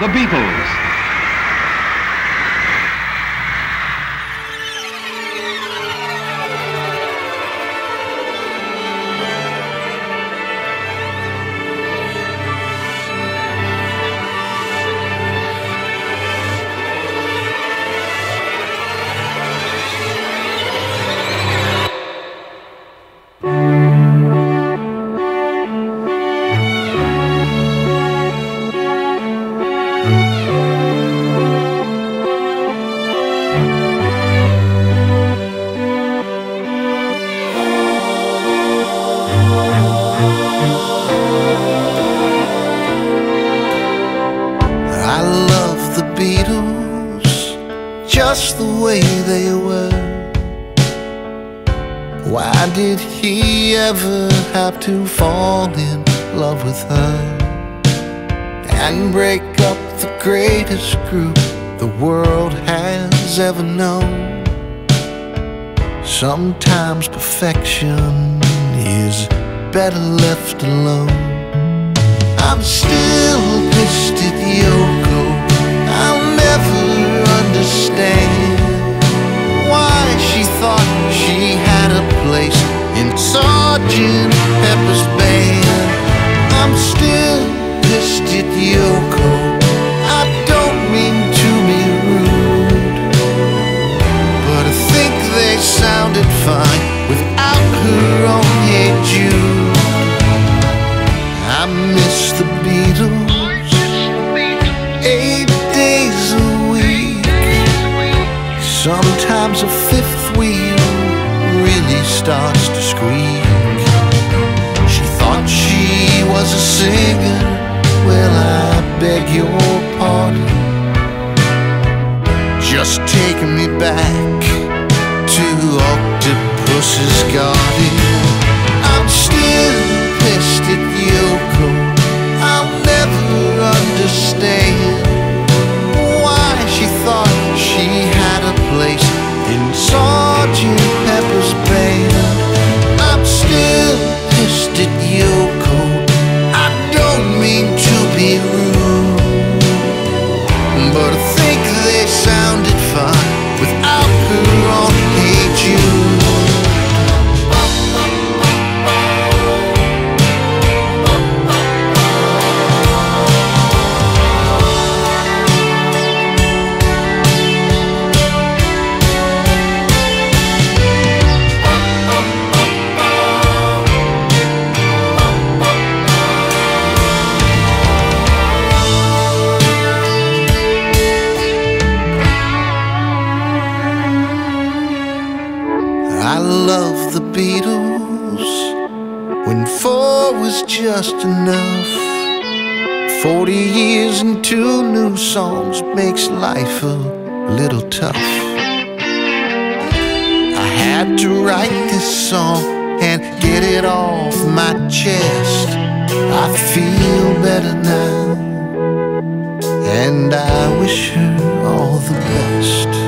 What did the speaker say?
The Beatles. Just the way they were. Why did he ever have to fall in love with her and break up the greatest group the world has ever known? Sometimes perfection is better left alone. I'm still pissed at Yoko. I'll never understand why she thought she had a place in Sgt. Pepper's band. I'm still pissed at Yoko. I don't mean to be rude, but I think they sounded fine without her on Hey Jude. I miss the Beatles. Sometimes a fifth wheel really starts to squeak. She thought she was a singer. Well, I beg your pardon. Just take me back to Octopus's Garden. I'm still pissed at Yoko. I'll never understand why she thought she had a place in Sgt. Pepper's band. I'm still pissed at Yoko. I don't mean to be rude, but I think they sounded fine without her on Hey Jude. I love the Beatles when 4 was just enough. 40 years and 2 new songs makes life a little tough. I had to write this song and get it off my chest. I feel better now, and I wish her all the best.